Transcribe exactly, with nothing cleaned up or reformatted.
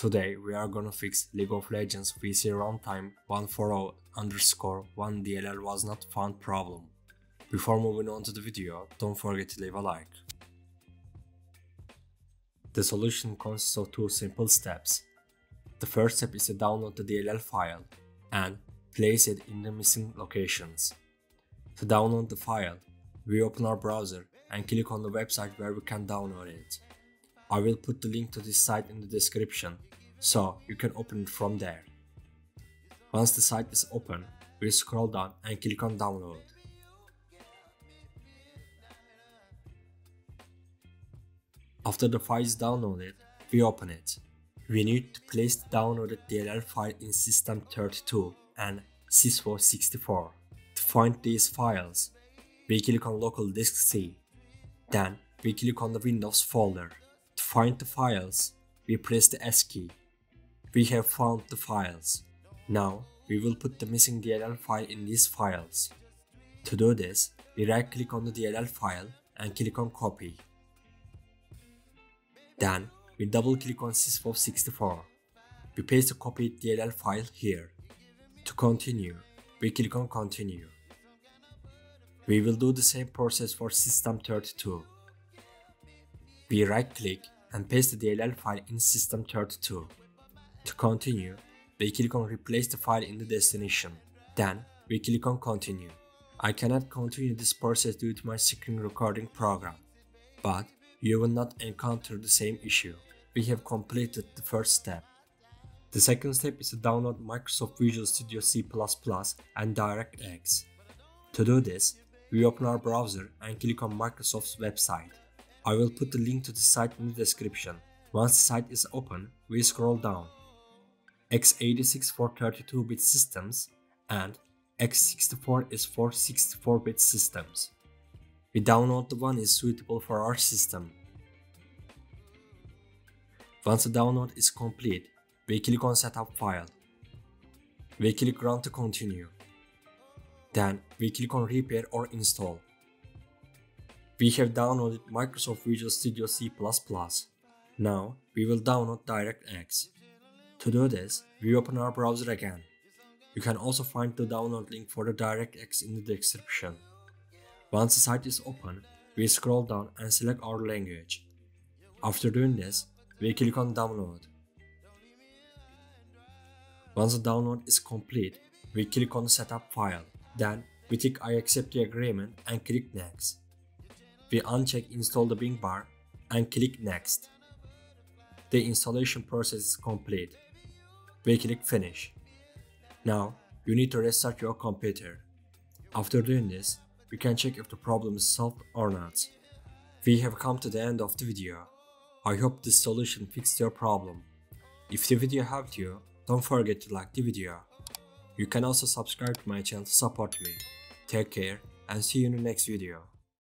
Today we are gonna fix League of Legends V C Runtime one forty underscore one D L L was not found problem. Before moving on to the video, don't forget to leave a like. The solution consists of two simple steps. The first step is to download the D L L file and place it in the missing locations. To download the file, we open our browser and click on the website where we can download it. I will put the link to this site in the description, so you can open it from there. Once the site is open, we scroll down and click on download. After the file is downloaded, we open it. We need to place the downloaded D L L file in System thirty-two and Sysfo sixty-four. To find these files, we click on Local Disk C. Then we click on the Windows folder. To find the files, we press the S key. We have found the files. Now we will put the missing D L L file in these files. To do this, we right click on the D L L file and click on Copy. Then we double click on Sysfo sixty-four. We paste the copied D L L file here. To continue, we click on Continue. We will do the same process for System thirty-two. We right click and paste the D L L file in System thirty-two. To continue, we click on Replace the file in the destination. Then we click on Continue. I cannot continue this process due to my screen recording program, but you will not encounter the same issue. We have completed the first step. The second step is to download Microsoft Visual Studio C plus plus and DirectX. To do this, we open our browser and click on Microsoft's website. I will put the link to the site in the description. Once the site is open, we scroll down. x eighty-six for thirty-two bit systems and x sixty-four is for sixty-four bit systems. We download the one is suitable for our system. Once the download is complete, we click on Setup File. We click Run to continue. Then we click on Repair or Install. We have downloaded Microsoft Visual Studio C plus plus. Now we will download DirectX. To do this, we open our browser again. You can also find the download link for the DirectX in the description. Once the site is open, we scroll down and select our language. After doing this, we click on Download. Once the download is complete, we click on Setup File. Then we tick I accept the agreement and click Next. We uncheck Install the Bing bar and click Next. The installation process is complete. We click Finish. Now you need to restart your computer. After doing this, you can check if the problem is solved or not. We have come to the end of the video. I hope this solution fixed your problem. If the video helped you, don't forget to like the video. You can also subscribe to my channel to support me. Take care and see you in the next video.